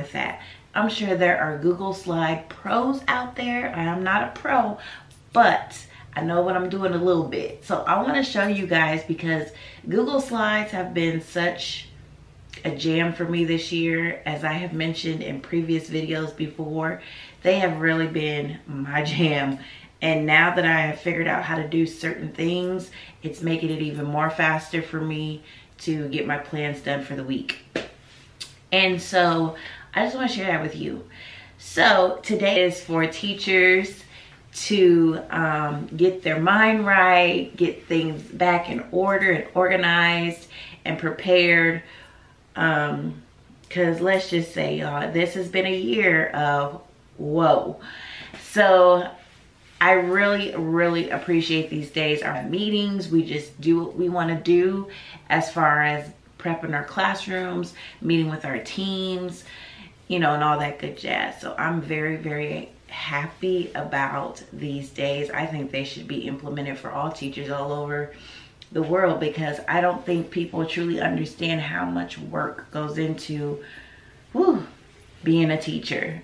with that. I'm sure there are Google Slide pros out there. I am not a pro, but I know what I'm doing a little bit. So I want to show you guys because Google Slides have been such a jam for me this year. As I have mentioned in previous videos before, they have really been my jam. And now that I have figured out how to do certain things, it's making it even more faster for me to get my plans done for the week. And so I just want to share that with you. So today is for teachers to get their mind right, get things back in order and organized and prepared. Because let's just say, y'all, this has been a year of whoa. So I really, really appreciate these days. Our meetings, we just do what we want to do as far as prepping our classrooms, meeting with our teams, you know, and all that good jazz. So I'm very, very happy about these days. I think they should be implemented for all teachers all over the world, because I don't think people truly understand how much work goes into being a teacher.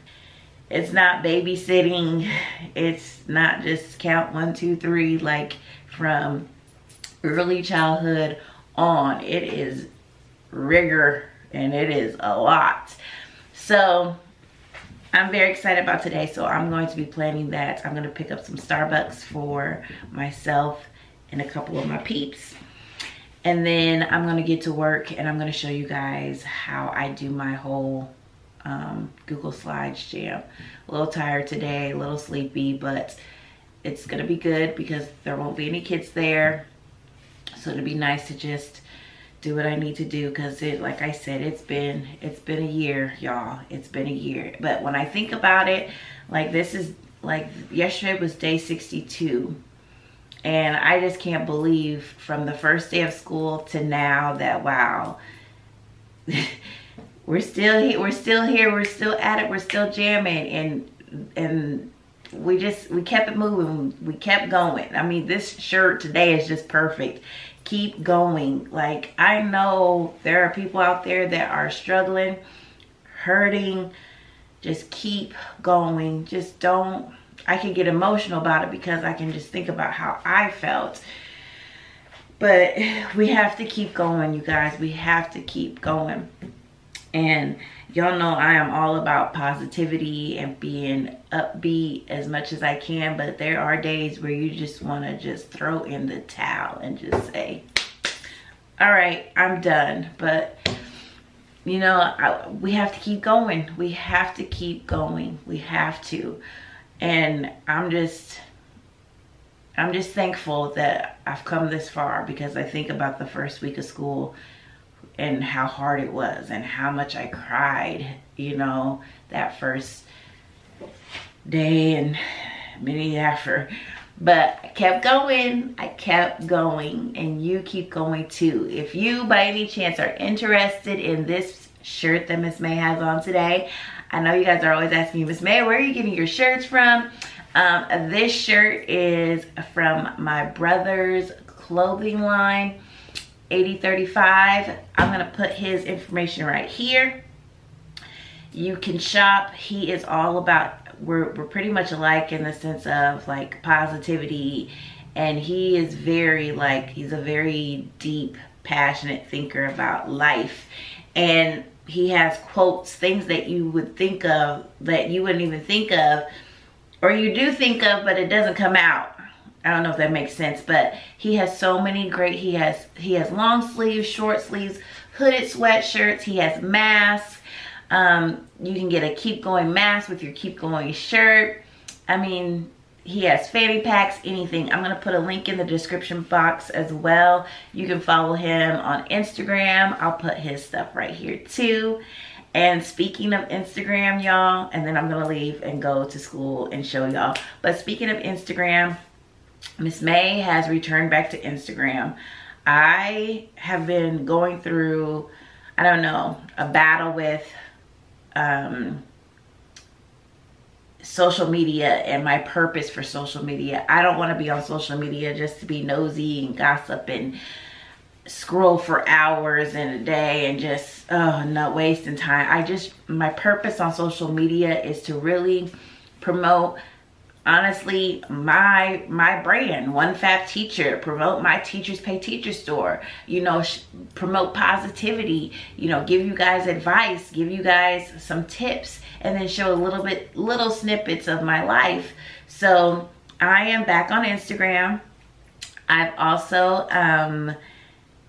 It's not babysitting. It's not just count 1, 2, 3, like from early childhood on. It is rigor and it is a lot. So I'm very excited about today. So I'm going to be planning that. I'm going to pick up some Starbucks for myself and a couple of my peeps, and then I'm going to get to work and I'm going to show you guys how I do my whole Google Slides jam. A little tired today, a little sleepy, but it's going to be good because there won't be any kids there, so it'll be nice to just do what I need to do, because it, like I said, it's been a year, y'all. It's been a year. But when I think about it, like, this is like, yesterday was day 62. And I just can't believe from the first day of school to now that, wow, we're still here, we're still at it, we're still jamming, and we kept it moving, we kept going. I mean, this shirt today is just perfect. Keep going. Like, I know there are people out there that are struggling, hurting. Just keep going. Just don't. I can get emotional about it because I can just think about how I felt. But we have to keep going, you guys. We have to keep going. And y'all know I am all about positivity and being upbeat as much as I can. But there are days where you just want to just throw in the towel and just say, all right, I'm done. But, you know, we have to keep going. We have to keep going. We have to. And I'm just thankful that I've come this far, because I think about the first week of school and how hard it was and how much I cried, you know, that first day and many after. But I kept going, and you keep going too. If you by any chance are interested in this shirt that Miss May has on today, I know you guys are always asking me, Miss May, where are you getting your shirts from? This shirt is from my brother's clothing line, 8035. I'm going to put his information right here. You can shop. He is all about, we're pretty much alike in the sense of like positivity. And he is very like, he's a very deep, passionate thinker about life. And he has quotes, things that you would think of that you wouldn't even think of, or you do think of but it doesn't come out. I don't know if that makes sense, but he has so many great, he has long sleeves, short sleeves, hooded sweatshirts, he has masks. You can get a Keep Going mask with your Keep Going shirt. I mean, he has fanny packs, anything. I'm gonna put a link in the description box as well. You can follow him on Instagram. I'll put his stuff right here too. And speaking of Instagram, y'all, and then I'm gonna leave and go to school and show y'all. But speaking of Instagram, Miss May has returned back to Instagram. I have been going through, I don't know, a battle with social media and my purpose for social media. I don't want to be on social media just to be nosy and gossip and scroll for hours in a day and just, oh, not wasting time. My purpose on social media is to really promote, honestly, my brand, One Fab Teacher, promote my Teachers Pay Teacher store, you know, promote positivity, you know, give you guys advice, give you guys some tips, and then show a little snippets of my life. So I am back on Instagram. I've also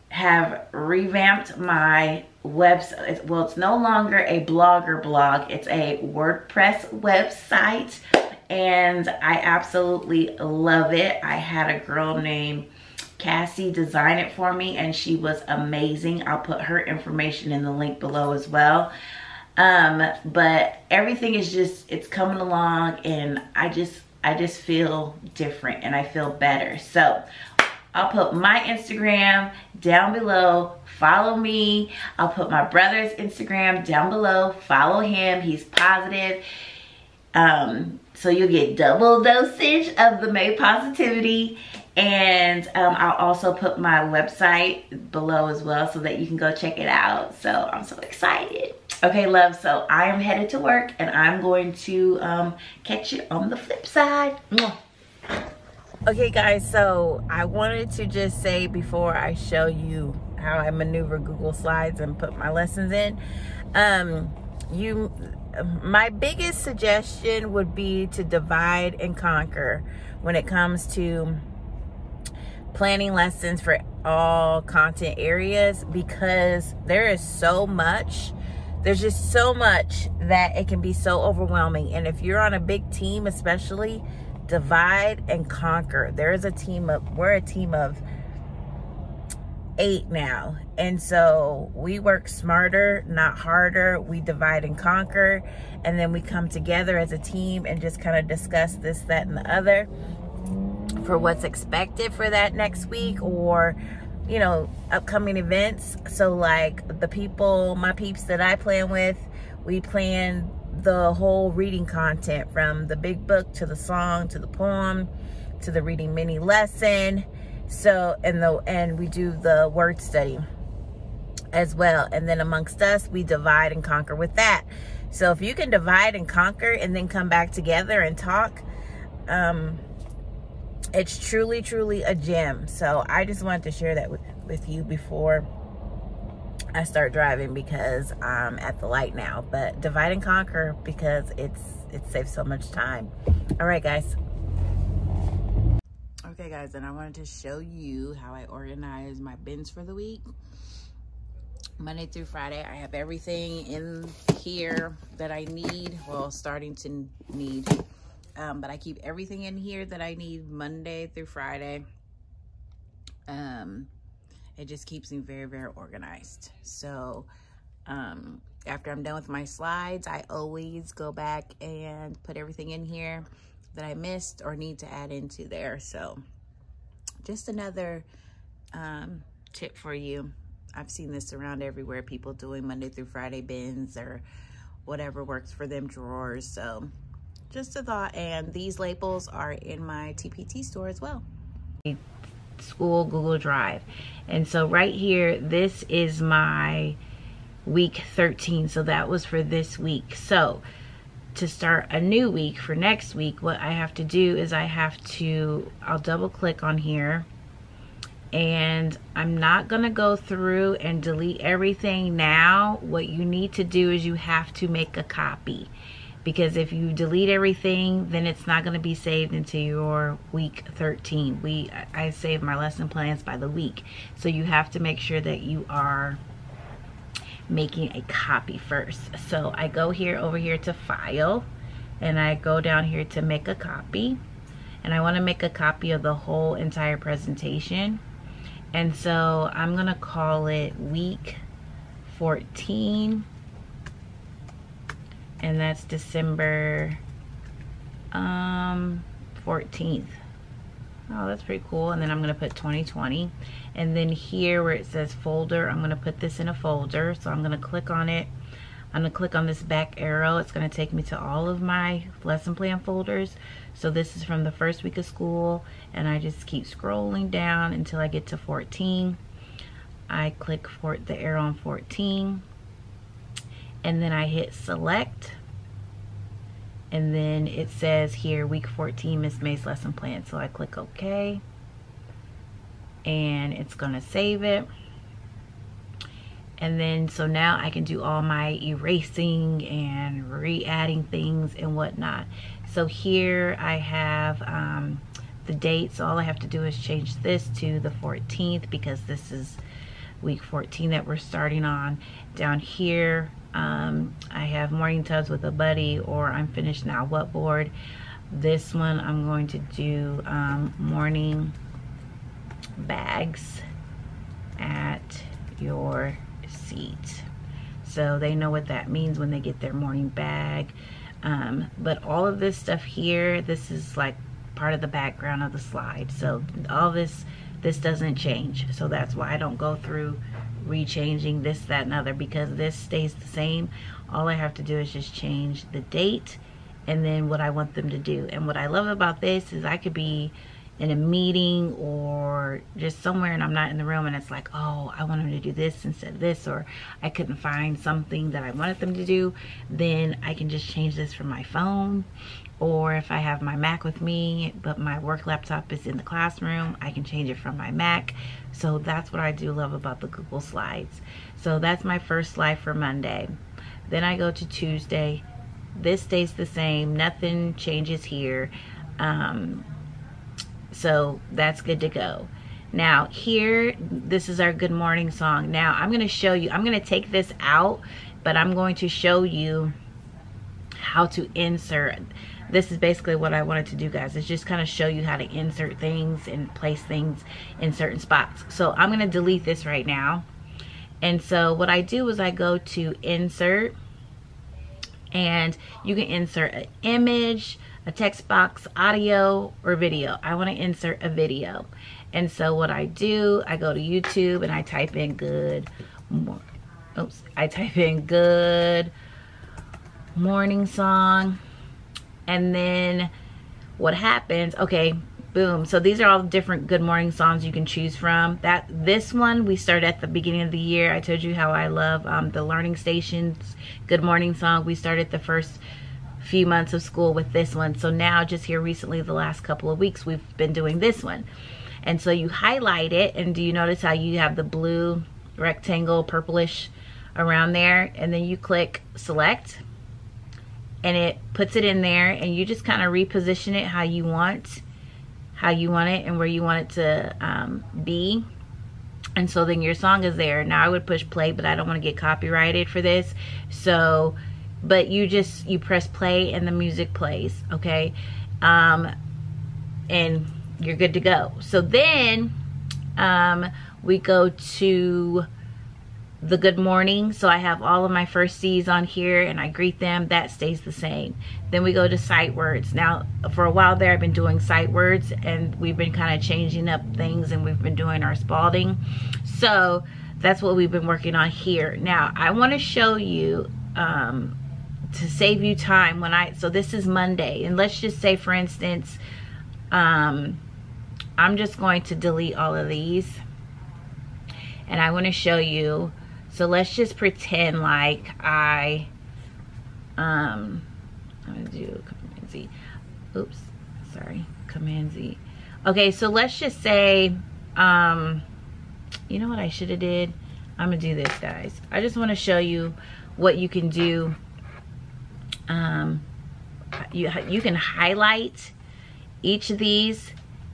have revamped my website. Well, it's no longer a blogger blog, it's a WordPress website, and I absolutely love it. I had a girl named Cassie design it for me, and she was amazing. I'll put her information in the link below as well. But everything is just, it's coming along, and I just feel different and I feel better. So I'll put my Instagram down below, follow me. I'll put my brother's Instagram down below, follow him, he's positive. So you'll get double dosage of the May positivity. And I'll also put my website below as well so that you can go check it out. So I'm so excited. Okay, love, so I am headed to work, and I'm going to catch you on the flip side. Mwah. Okay guys, so I wanted to just say before I show you how I maneuver Google Slides and put my lessons in, my biggest suggestion would be to divide and conquer when it comes to planning lessons for all content areas, because there is so much. There's just so much that it can be so overwhelming. And if you're on a big team especially, divide and conquer. We're a team of 8 now, and so we work smarter, not harder. We divide and conquer, and then we come together as a team and just kind of discuss this, that, and the other for what's expected for that next week, or you know, upcoming events. So like the people, my peeps that I plan with, we plan the whole reading content, from the big book to the song to the poem to the reading mini lesson. So and we do the word study as well. And then amongst us, we divide and conquer with that. So if you can divide and conquer and then come back together and talk, it's truly a gem. So I just wanted to share that with you before I start driving, because I'm at the light now. But divide and conquer, because it saves so much time. All right guys. Okay guys, and I wanted to show you how I organize my bins for the week. Monday through Friday, I have everything in here that I need, well, starting to need, but I keep everything in here that I need Monday through Friday. It just keeps me very, very organized. So after I'm done with my slides, I always go back and put everything in here that I missed or need to add into there. So just another tip for you. I've seen this around everywhere, people doing Monday through Friday bins or whatever works for them, drawers. So just a thought, and these labels are in my TPT store as well. School Google Drive. And so right here, this is my week 13. So that was for this week. So to start a new week for next week, what I have to do is I'll double click on here, and I'm not going to go through and delete everything now. What you need to do is you have to make a copy, because if you delete everything, then it's not going to be saved into your week 13. I save my lesson plans by the week. So you have to make sure that you are making a copy first. So I go here, over here to file, and I go down here to make a copy. And I want to make a copy of the whole entire presentation. And so I'm going to call it week 14. And that's December 14th. Oh, that's pretty cool. And then I'm going to put 2020. And then here where it says folder, I'm going to put this in a folder. So I'm going to click on it. I'm going to click on this back arrow. It's going to take me to all of my lesson plan folders. So this is from the first week of school. And I just keep scrolling down until I get to 14. I click for the arrow on 14, and then I hit select, and then it says here week 14 Miss May's lesson plan. So I click OK, and it's gonna save it. And then so now I can do all my erasing and re-adding things and whatnot. So here I have the date, so all I have to do is change this to the 14th because this is week 14 that we're starting on. Down here I have morning tubs with a buddy, or I'm finished now what board. This one I'm going to do morning bags at your seat, so they know what that means when they get their morning bag. But all of this stuff here, this is like part of the background of the slide, so all this doesn't change. So that's why I don't go through rechanging this, that, and other, because this stays the same. All I have to do is just change the date and then what I want them to do. And what I love about this is I could be in a meeting or just somewhere and I'm not in the room, and it's like, oh, I want them to do this instead of this, or I couldn't find something that I wanted them to do, then I can just change this from my phone. Or if I have my Mac with me but my work laptop is in the classroom, I can change it from my Mac. So that's what I do love about the Google Slides. So that's my first slide for Monday. Then I go to Tuesday. This stays the same, nothing changes here. So that's good to go. Now here, this is our good morning song. Now I'm gonna show you, I'm gonna take this out, but I'm going to show you how to insert. This is basically what I wanted to do, guys, is just kind of show you how to insert things and place things in certain spots. So I'm gonna delete this right now. And so what I do is I go to insert, and you can insert an image, a text box, audio, or video. I want to insert a video. And so what I do, I go to YouTube and I type in good morning song. And then what happens, okay, boom. So these are all different good morning songs you can choose from. This one, we started at the beginning of the year. I told you how I love the Learning Station's good morning song. We started the first few months of school with this one. So now just here recently, the last couple of weeks, we've been doing this one. And so you highlight it, and do you notice how you have the blue rectangle, purplish around there? And then you click select and it puts it in there, and you just kind of reposition it how you want it and where you want it to be. And so then your song is there. Now I would push play, but I don't want to get copyrighted for this. So but you press play and the music plays, okay? And you're good to go. So then we go to the good morning. So I have all of my first C's on here and I greet them. That stays the same. Then we go to sight words. Now for a while there, I've been doing sight words, and we've been kind of changing up things, and we've been doing our Spalding. So that's what we've been working on here. Now I want to show you, to save you time, so this is Monday, and let's just say, for instance, I'm just going to delete all of these, and I want to show you. So let's just pretend like I'm gonna do Command Z. Oops, sorry, Command Z. Okay, so let's just say, you know what I should have did? I'm gonna do this, guys. I just want to show you what you can do. You can highlight each of these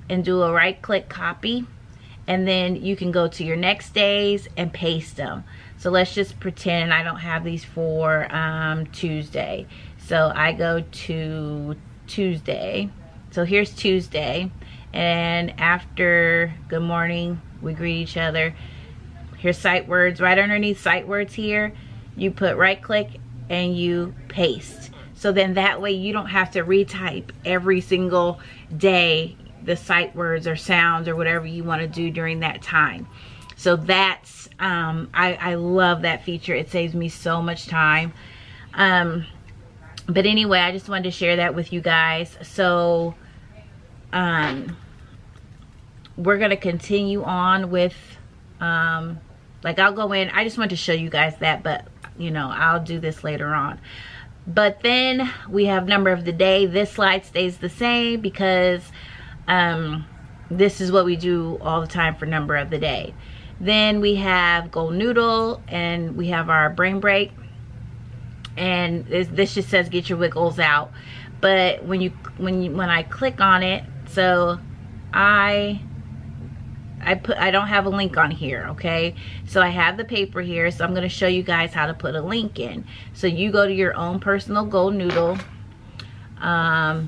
and do a right click copy, and then you can go to your next days and paste them. So let's just pretend I don't have these for Tuesday. So I go to Tuesday. So here's Tuesday, and after good morning, we greet each other. Here's sight words. Right underneath sight words here, you put right click and you paste. So then that way you don't have to retype every single day the sight words or sounds or whatever you want to do during that time. So that's I love that feature. It saves me so much time. But anyway, I just wanted to share that with you guys. So we're going to continue on with Like I'll go in, I just wanted to show you guys that, but you know, I'll do this later on. But then we have number of the day. This slide stays the same because this is what we do all the time for number of the day. Then we have Go Noodle, and we have our brain break. And this just says get your wiggles out. But when I click on it, so I don't have a link on here, okay? So I have the paper here, so I'm gonna show you guys how to put a link in. So you go to your own personal Go Noodle, and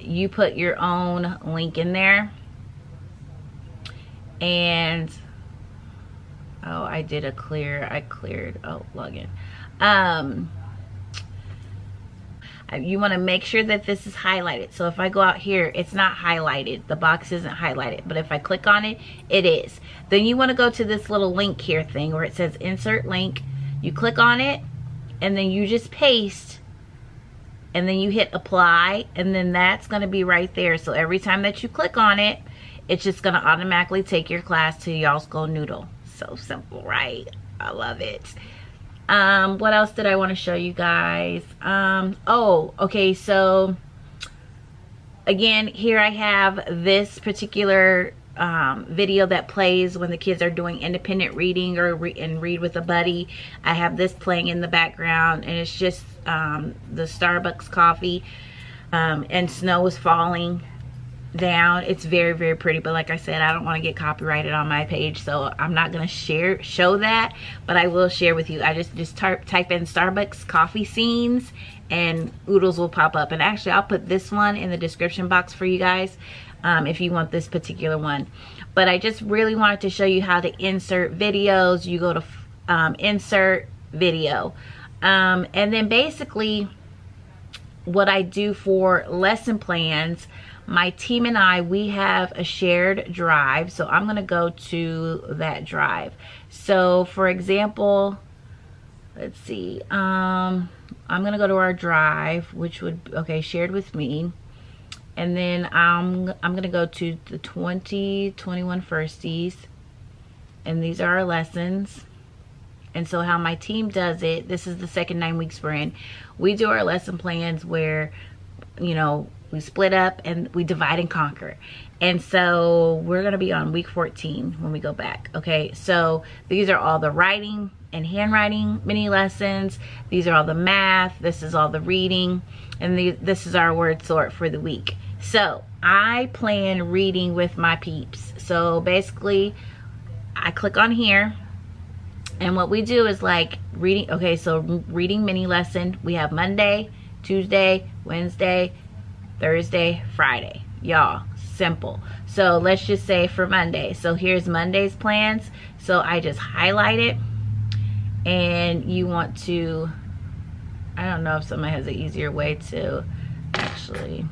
you put your own link in there. And oh, I did a clear, I cleared, oh, login. You want to make sure that this is highlighted. So if I go out here, it's not highlighted. The box isn't highlighted. But if I click on it, it is. Then you want to go to this little link here thing where it says insert link. You click on it, and then you just paste, and then you hit apply, and then that's going to be right there. So every time that you click on it, it's just going to automatically take your class to y'all's Go Noodle. So simple, right? I love it. What else did I want to show you guys? Oh, okay, so again, here I have this particular video that plays when the kids are doing independent reading or read with a buddy. I have this playing in the background, and it's just the Starbucks coffee, and snow is falling down. It's very, very pretty, but like I said, I don't want to get copyrighted on my page, so I'm not going to show that, but I will share with you. I just type in Starbucks coffee scenes and oodles will pop up. And actually, I'll put this one in the description box for you guys if you want this particular one. But I just really wanted to show you how to insert videos. You go to insert video, and then basically what I do for lesson plans, my team and I, we have a shared drive. So I'm gonna go to that drive. So for example, let's see, I'm gonna go to our drive, which would, okay, shared with me. And then I'm gonna go to the 2021 firsties. And these are our lessons. And so how my team does it, this is the second 9 weeks we're in. We do our lesson plans where, you know, we split up and we divide and conquer. And so we're gonna be on week 14 when we go back, okay? So these are all the writing and handwriting mini lessons. These are all the math. This is all the reading. And this is our word sort for the week. So I plan reading with my peeps. So basically I click on here, and what we do is like reading, okay, so reading mini lesson. We have Monday, Tuesday, Wednesday, Thursday, Friday, y'all, simple. So let's just say for Monday, so here's Monday's plans. So I just highlight it, and you want to, I don't know if somebody has an easier way to actually,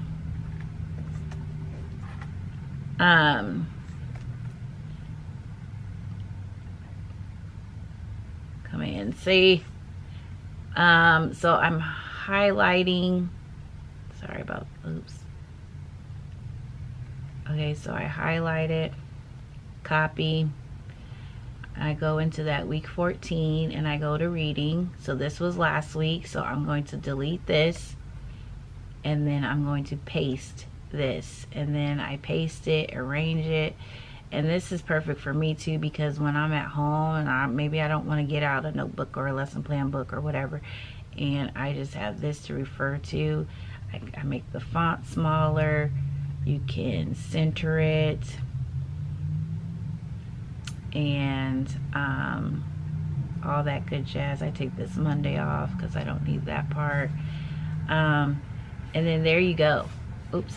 come in, see, so I'm highlighting, sorry about, oops. Okay, so I highlight it, copy. I go into that week 14 and I go to reading. So this was last week, so I'm going to delete this. And then I'm going to paste this. And then I paste it, arrange it. And this is perfect for me too, because when I'm at home and maybe I don't want to get out a notebook or a lesson plan book or whatever, and I just have this to refer to. I make the font smaller. You can center it, and all that good jazz. I take this Monday off because I don't need that part. And then there you go. Oops.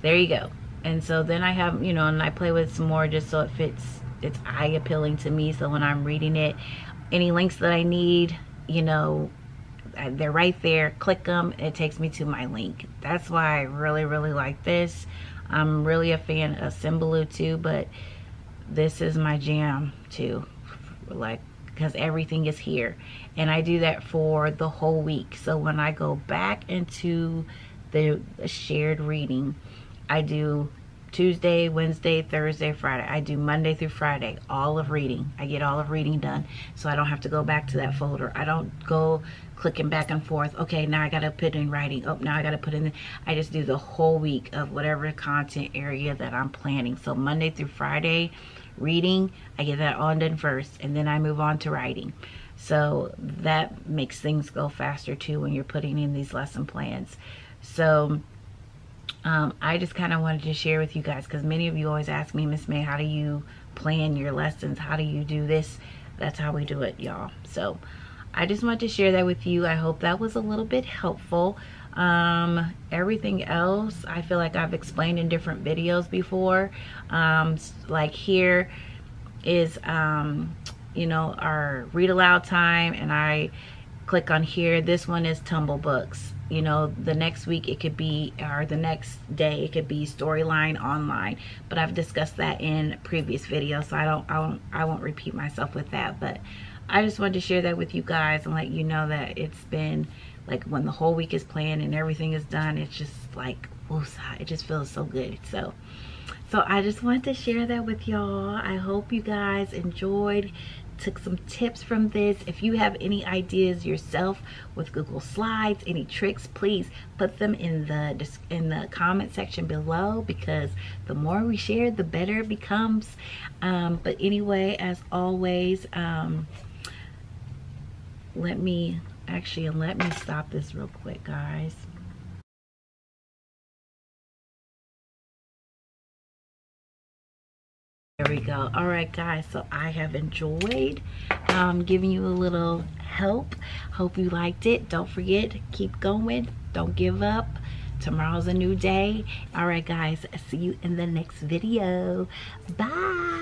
There you go. And so then I have, you know, and I play with some more just so it fits. It's eye appealing to me. So when I'm reading it, any links that I need, you know, they're right there, click them, it takes me to my link. That's why I really, really like this. I'm really a fan of Symbaloo too, but this is my jam too, like, because everything is here. And I do that for the whole week. So when I go back into the shared reading, I do Tuesday, Wednesday, Thursday, Friday. I do Monday through Friday, all of reading. I get all of reading done, so I don't have to go back to that folder. I don't go clicking back and forth. Okay, now I got to put in writing. Oh, now I got to put in. I just do the whole week of whatever content area that I'm planning. So Monday through Friday, reading, I get that all done first, and then I move on to writing. So that makes things go faster too when you're putting in these lesson plans. So I just kind of wanted to share with you guys, because many of you always ask me, Miss May, how do you plan your lessons? How do you do this? That's how we do it, y'all. So I just wanted to share that with you. I hope that was a little bit helpful. Everything else, I feel like I've explained in different videos before. Like here is, you know, our read aloud time, and I click on here. This one is Tumble Books. You know, the next week it could be, or the next day it could be Storyline Online, but I've discussed that in previous videos, so I won't repeat myself with that. But I just wanted to share that with you guys and let you know that it's been like, when the whole week is planned and everything is done, it's just like, woosah, it just feels so good. So I just wanted to share that with y'all. I hope you guys enjoyed, took some tips from this. If you have any ideas yourself with Google Slides, any tricks, please put them in the comment section below, because the more we share, the better it becomes. But anyway, as always, let me stop this real quick, guys. There we go. All right, guys, so I have enjoyed giving you a little help. Hope you liked it. Don't forget, keep going, don't give up. Tomorrow's a new day. All right, guys, I'll see you in the next video. Bye.